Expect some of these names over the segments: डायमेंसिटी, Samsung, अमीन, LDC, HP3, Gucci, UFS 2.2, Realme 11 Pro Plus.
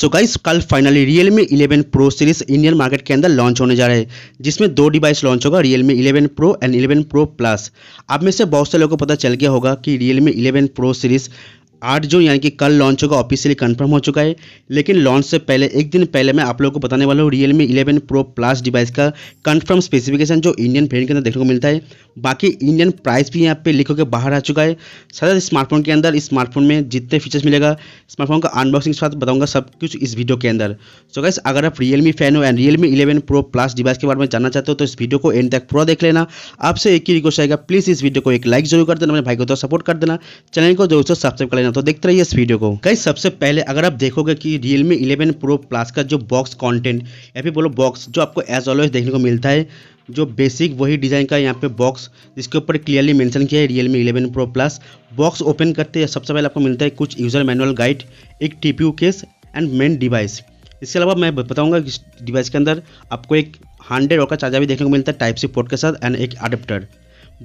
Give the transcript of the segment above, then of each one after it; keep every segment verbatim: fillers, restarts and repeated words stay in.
सो so guys कल finally Realme eleven Pro series Indian market के अंदर लॉन्च होने जा रहे हैं, जिसमें दो डिवाइस लॉन्च होगा Realme eleven Pro and eleven Pro Plus। आप में से बहुत से लोगों को पता चल गया होगा कि Realme इलेवन Pro सीरीज आठ जून यानी कि कल लॉन्च होगा, ऑफिशियली कंफर्म हो चुका है। लेकिन लॉन्च से पहले एक दिन पहले मैं आप लोगों को बताने वाला हूँ Realme eleven Pro Plus device का कंफर्म स्पेसिफिकेशन, जो इंडियन वेरिएंट के अंदर देखने को मिलता है। बाकी इंडियन प्राइस भी यहाँ पे लिख होकर बाहर आ चुका है। साथ स्मार्टफोन के अंदर इस स्मार्टफोन में जितने फीचर्स मिलेगा स्मार्टफोन का अनबॉक्सिंग के साथ बताऊँगा सब कुछ इस वीडियो के अंदर। सो गाइस अगर आप Realme फैन हो and Realme eleven Pro Plus device के बारे में जानना चाहते हो तो इस वीडियो को एंड तक पूरा देख लेना। आपसे एक ही रिक्वेस्ट आएगा, प्लीज़ इस वीडियो को एक लाइक जरूर कर देना, मेरे भाई को तो सपोर्ट कर देना, चैनल को दोस्तों सब्सक्राइब कर लेना। तो देखते रहिए इस वीडियो को। गाइस सबसे पहले अगर आप देखोगे कि Realme इलेवन Pro Plus का जो बॉक्स कंटेंट या फिर बोलो बॉक्स जो आपको एज ऑलवेज देखने को मिलता है, जो बेसिक वही डिज़ाइन का यहाँ पे बॉक्स जिसके ऊपर क्लियरली मेंशन किया है Realme eleven Pro Plus। Box open करते हैं सबसे पहले आपको मिलता है कुछ यूज़र मैनुअल गाइड, एक TPU case and main device. इसके अलावा मैं बताऊँगा कि डिवाइस के अंदर आपको एक हंड्रेड वॉट का चार्जर भी देखने को मिलता है टाइप सी पोर्ट के साथ एंड एक अडेप्टर।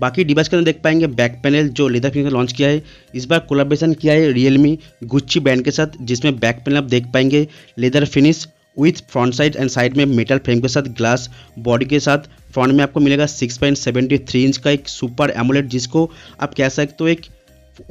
बाकी डिवाइस के अंदर देख पाएंगे बैक पैनल जो लेदर फिनिश में लॉन्च किया है। इस बार कोलैबोरेशन किया है Realme Gucci ब्रांड के साथ, जिसमें बैक पैनल आप देख पाएंगे leather finish with front side and side में मेटल फ्रेम के साथ ग्लास बॉडी के साथ। फ्रंट में आपको मिलेगा six point seven three inch का एक सुपर एमोलेड, जिसको आप कह सकते हो एक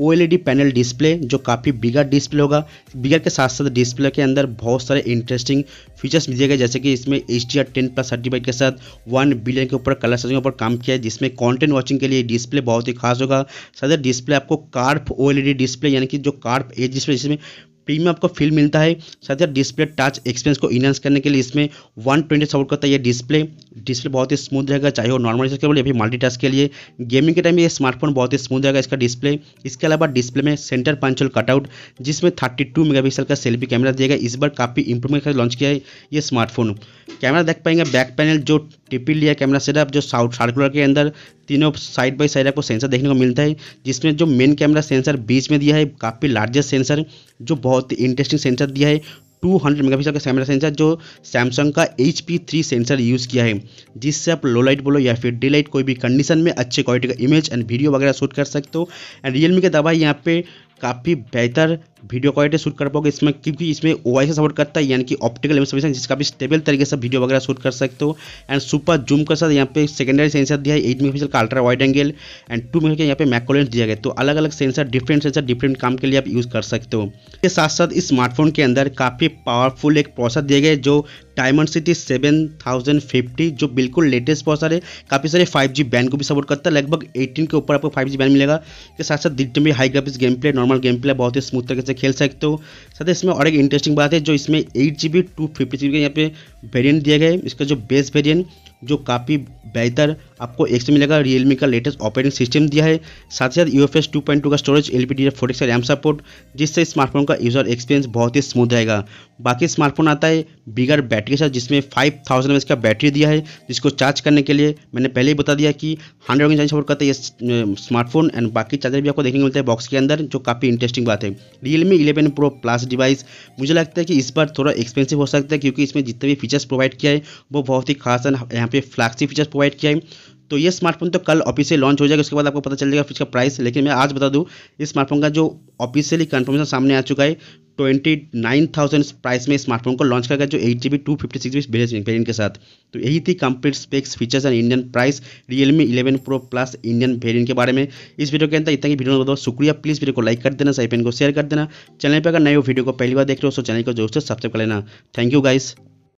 ओएलईडी पैनल डिस्प्ले, जो काफ़ी बिगर डिस्प्ले होगा। बिगर के साथ साथ डिस्प्ले के अंदर बहुत सारे इंटरेस्टिंग फीचर्स मिल जाएगा, जैसे कि इसमें H D R ten plus certified के साथ वन बिलियन के ऊपर कलर सर्चिंग के ऊपर काम किया है, जिसमें कंटेंट वाचिंग के लिए डिस्प्ले बहुत ही खास होगा। साथ ही डिस्प्ले आपको कार्प ओएलईडी डिस्प्ले यानी कि जो कार्प एज डिस्प्ले जिसमें प्रीमियम आपको फील मिलता है। साथ ही डिस्प्ले टच एक्सपीरियंस को इनहांस करने के लिए इसमें वन ट्वेंटी सपोर्ट करता है ये डिस्प्ले। डिस्प्ले बहुत ही स्मूथ रहेगा, चाहे वो नॉर्मल यूज के लिए या फिर मल्टीटास्क के लिए। गेमिंग के टाइम ये स्मार्टफोन बहुत ही स्मूथ रहेगा इसका डिस्प्ले। इसके अलावा डिस्प्ले में सेंटर पंच होल कटआउट, जिसमें थर्टी टू मेगा पिक्सल का सेल्फी कैमरा दिएगा। इस बार काफ़ी इंप्रूवमेंट का लॉन्च किया है ये स्मार्टफोन। कैमरा देख पाएंगे बैक पैनल जो टिपिल लिया कैमरा सेटअप, जो साउथ सार्कुलर के अंदर तीनों साइड बाई साइड आपको सेंसर देखने को मिलता है, जिसमें जो मेन कैमरा सेंसर बीच में दिया है काफ़ी लार्जेस्ट सेंसर, जो बहुत ही इंटरेस्टिंग सेंसर दिया है टू हंड्रेड मेगापिक्सल का कैमरा सेंसर, जो सैमसंग का H P three sensor use किया है, जिससे आप लो लाइट बोलो या फिर डे लाइट कोई भी कंडीशन में अच्छे क्वालिटी का इमेज एंड वीडियो वगैरह शूट कर सकते हो। एंड Realme के दबाई यहाँ पे काफ़ी बेहतर वीडियो क्वालिटी शूट कर पाओगे इसमें, क्योंकि इसमें ओ आई से सपोर्ट करता है यानी कि ऑप्टिकल इमेज सर्विस, जिसका भी स्टेबल तरीके से वीडियो वगैरह शूट कर सकते हो। एंड सुपर जूम के साथ यहाँ पे सेकेंडरी सेंसर दिया है एट मेगापिक्सल का ultra wide angle and two megapixel यहाँ पे मैक्रो लेंस दिया गया। तो अलग अलग सेंसर डिफरेंट सेंसर डिफरेंट काम के लिए आप यूज़ कर सकते हो। इसके साथ साथ इस स्मार्टफोन के अंदर काफ़ी पावरफुल एक प्रोसेसर दिए गए, जो डायमेंसिटी सेवन थाउजेंड फिफ्टी, जो बिल्कुल लेटेस्ट प्रोसेसर है। काफ़ी सारे फाइव जी बैंड को भी सपोर्ट करता है, लगभग एटीन के ऊपर आपको फाइव जी बैंड मिलेगा। इसके साथ साथ डिटेल में high graphics game play, normal game play बहुत ही स्मूथ तरीके से खेल सकते हो। साथ ही इसमें और एक इंटरेस्टिंग बात है, जो इसमें eight G B two fifty G B यहाँ पे वेरिएंट दिया गया है। इसका जो बेस वेरिएंट जो काफ़ी बेहतर आपको एक से मिलेगा, Realme का लेटेस्ट ऑपरेटिंग सिस्टम दिया है। साथ ही साथ U F S two point two का storage, L P D D R five का रैम सपोर्ट, जिससे स्मार्टफोन का यूज़र एक्सपीरियंस बहुत ही स्मूथ रहेगा। बाकी स्मार्टफोन आता है बिगर बैटरी के साथ, जिसमें फाइव थाउजेंड एम एच का बैटरी दिया है, जिसको चार्ज करने के लिए मैंने पहले ही बता दिया कि हंड्रेड वॉट चार्ज सपोर्ट करता है ये स्मार्टफोन। एंड बाकी चार्जर भी आपको देखने को मिलता है बॉक्स के अंदर, जो काफ़ी इंटरेस्टिंग बात है। Realme eleven Pro Plus device मुझे लगता है कि इस बार थोड़ा एक्सपेंसिव हो सकता है, क्योंकि इसमें जितने भी फीचर्स प्रोवाइड किया है वो बहुत ही खास है, यहाँ पे फ्लैक्सी फीचर्स प्रोवाइड किया है। तो ये स्मार्टफोन तो कल ऑफिशियल लॉन्च हो जाएगा, उसके बाद आपको पता चल जाएगा इसका प्राइस। लेकिन मैं आज बता दूं इस स्मार्टफोन का जो ऑफिशियली कंफर्मेशन सामने आ चुका है, ट्वेंटी नाइन थाउजेंड प्राइस में स्मार्टफोन को लॉन्च करेगा, जो eight G B two fifty six variant के साथ। तो यही थी complete specs features and Indian price Realme eleven Pro Plus Indian variant के बारे में। इस वीडियो के अंदर इतना ही वीडियो में बताओ, शुक्रिया। प्लीज़ वीडियो को लाइक कर देना, साइपेन को शेयर कर देना, चैनल पर अगर नए वीडियो को पहली बार देख रहे हो तो चैनल को जरूर से सब्सक्राइब कर लेना। Thank you guys.